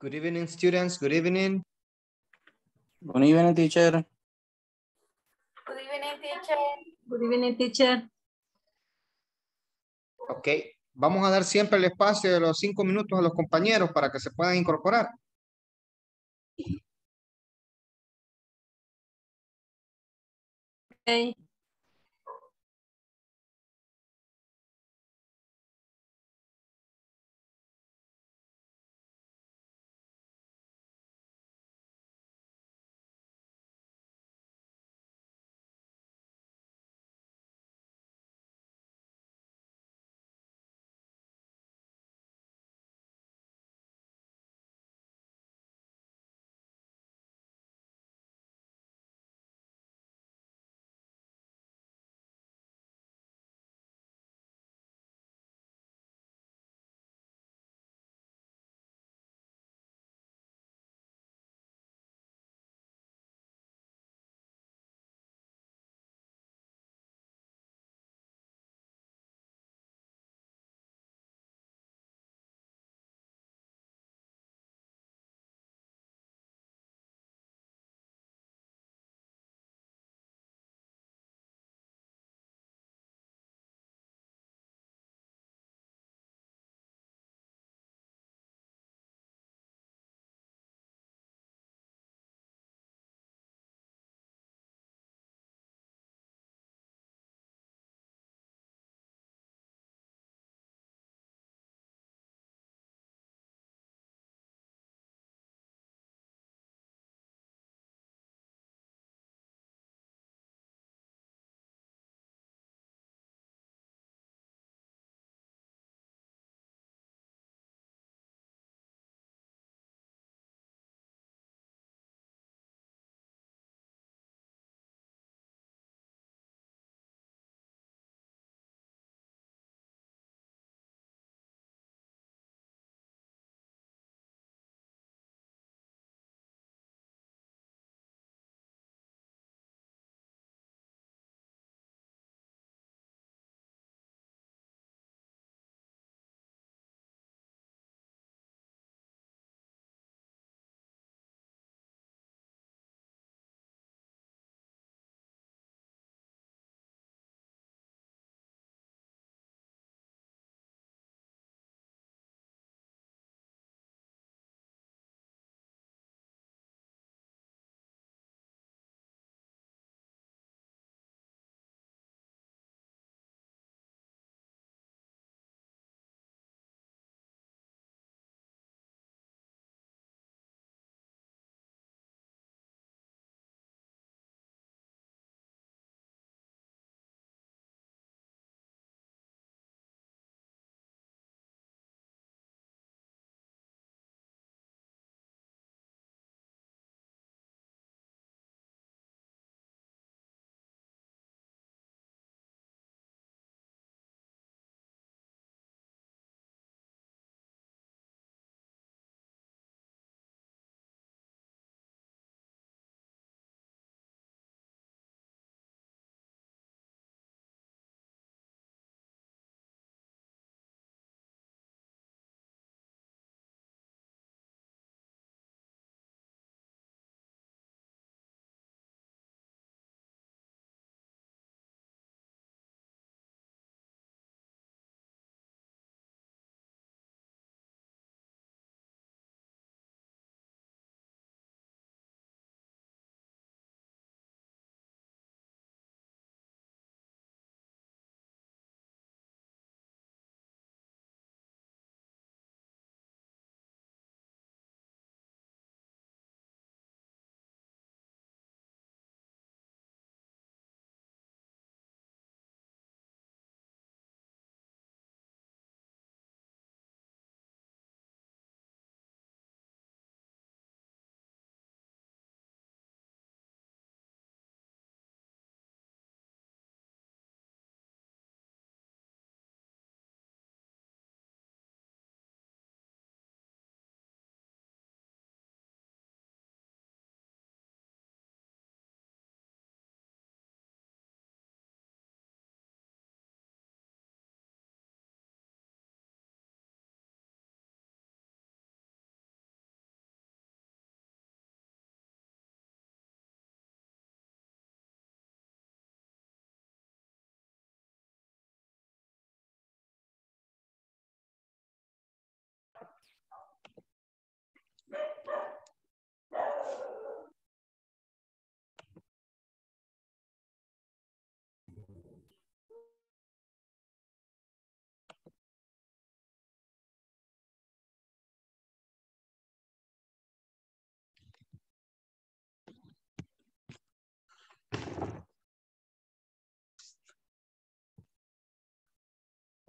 Good evening, students. Good evening. Good evening, teacher. Good evening, teacher. Good evening, teacher. Ok, vamos a dar siempre el espacio de los 5 minutos a los compañeros para que se puedan incorporar. Okay.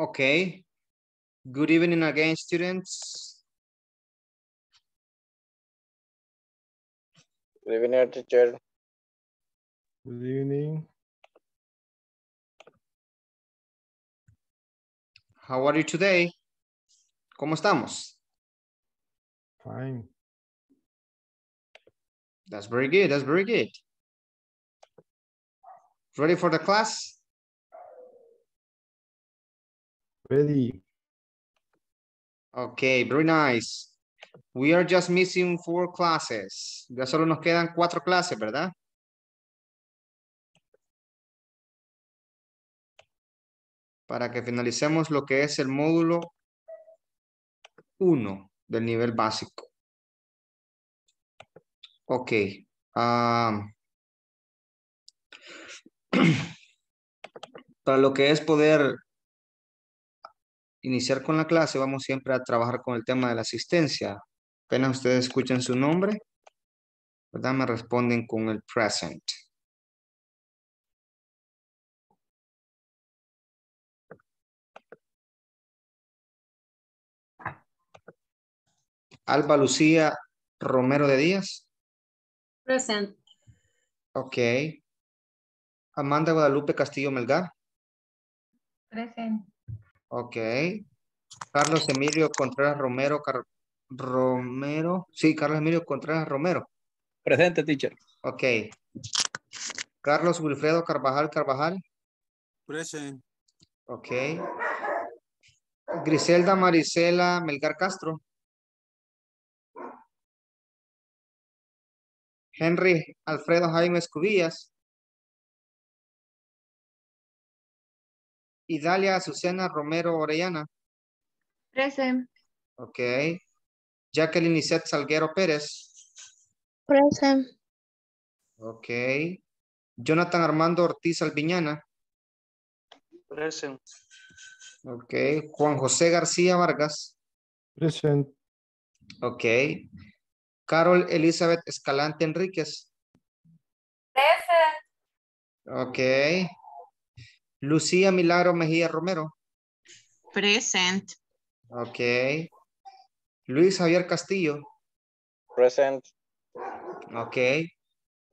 Okay. Good evening again, students. Good evening, teacher. Good evening. How are you today? ¿Cómo estamos? Fine. That's very good. That's very good. Ready for the class? Ready. Okay, very nice. We are just missing 4 classes. Ya solo nos quedan 4 clases, ¿verdad? Para que finalicemos lo que es el módulo 1 del nivel básico. Ok. Para lo que es poder iniciar con la clase, vamos siempre a trabajar con el tema de la asistencia. Apenas ustedes escuchan su nombre, ¿verdad? Me responden con el present. Alba Lucía Romero de Díaz. Present. Ok. Amanda Guadalupe Castillo Melgar. Present. Ok. Carlos Emilio Contreras Romero. Carlos Emilio Contreras Romero. Presente, teacher. Ok. Carlos Wilfredo Carvajal Carvajal. Present. Ok. Griselda Marisela Melgar Castro. Henry Alfredo Jaime Escubillas. Idalia Azucena Romero Orellana. Present. Ok. Jacqueline Lisette Salguero Pérez. Present. Ok. Jonathan Armando Ortiz Alviñana. Present. Ok. Juan José García Vargas. Present. Ok. Carol Elizabeth Escalante Enríquez. Present. Ok. Lucía Milagro Mejía Romero. Present. Ok. Luis Javier Castillo. Present. Ok.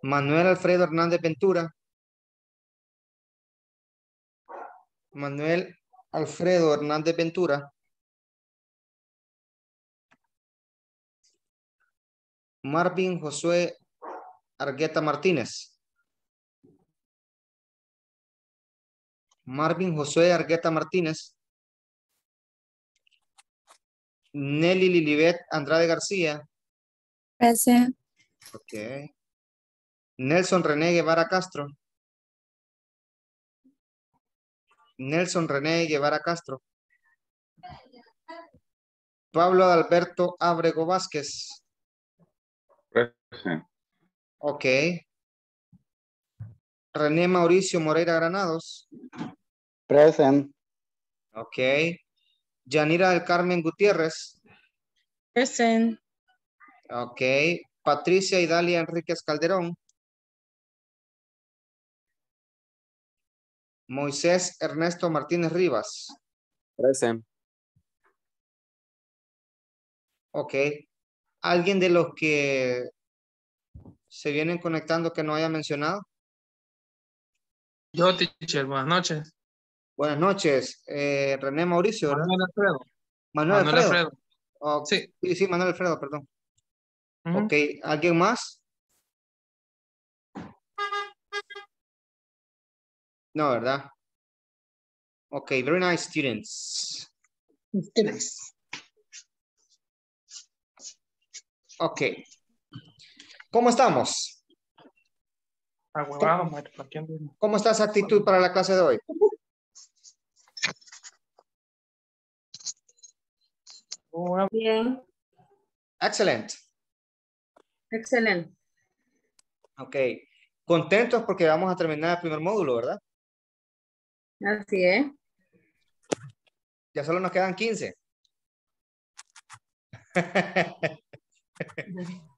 Manuel Alfredo Hernández Ventura. Manuel Alfredo Hernández Ventura. Marvin Josué Argueta Martínez. Marvin Josué Argueta Martínez. Nelly Lilibet Andrade García. Present. Ok. Nelson René Guevara Castro. Nelson René Guevara Castro. Pablo Alberto Ábrego Vázquez. Present. Ok. René Mauricio Moreira Granados. Present. Ok. Yanira del Carmen Gutiérrez. Present. Ok. Patricia Idalia Enríquez Calderón. Moisés Ernesto Martínez Rivas. Present. Ok. ¿Alguien de los que se vienen conectando que no haya mencionado? Yo, teacher, buenas noches. Buenas noches. René Mauricio. Manuel Alfredo. Manuel Alfredo. Oh, sí. Sí, Manuel Alfredo, perdón. Ok, ¿alguien más? No, ¿verdad? Ok, very nice, students. Students. Ok. ¿Cómo estamos? ¿Cómo está esa actitud para la clase de hoy? Bien. Excelente. Excelente. Ok. Contentos porque vamos a terminar el primer módulo, ¿verdad? Así es. Ya solo nos quedan 15.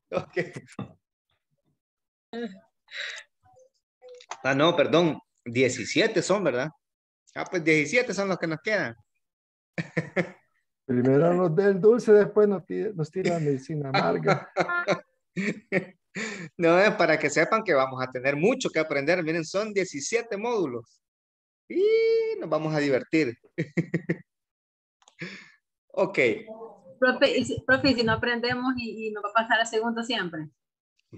Okay. Ah, no, perdón. 17 son, ¿verdad? Ah, pues 17 son los que nos quedan. Primero nos da el dulce, después nos tira la medicina amarga. No, es para que sepan que vamos a tener mucho que aprender. Miren, son 17 módulos. Y nos vamos a divertir. Ok. Profe, si no aprendemos y nos va a pasar a segundo siempre.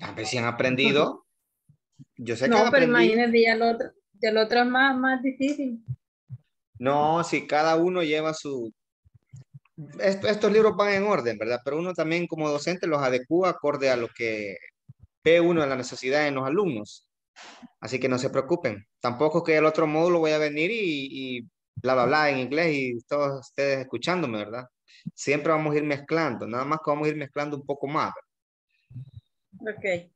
A ver si han aprendido. Yo sé que han aprendido. No, pero imagínate, ya el otro es más difícil. No, si cada uno lleva su... Estos libros van en orden, ¿verdad? Pero uno también como docente los adecua acorde a lo que ve uno en la necesidad en los alumnos. Así que no se preocupen. Tampoco que el otro módulo voy a venir y bla, bla, bla en inglés y todos ustedes escuchándome, ¿verdad? Siempre vamos a ir mezclando. Nada más que vamos a ir mezclando un poco más. Ok.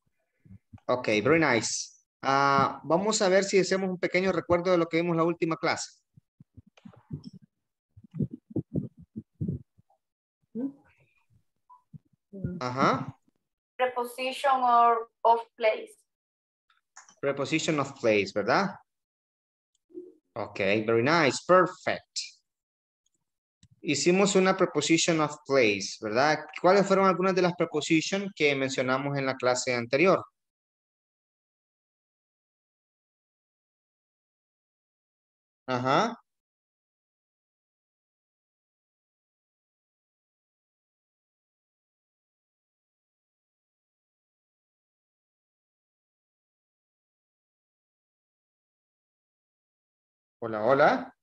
Ok, very nice. Vamos a ver si hacemos un pequeño recuerdo de lo que vimos la última clase. Ajá. Preposition of place. Preposition of place, ¿verdad? Ok, very nice, perfect. Hicimos una preposition of place, ¿verdad? ¿Cuáles fueron algunas de las prepositions que mencionamos en la clase anterior? Ajá. Hola, hola.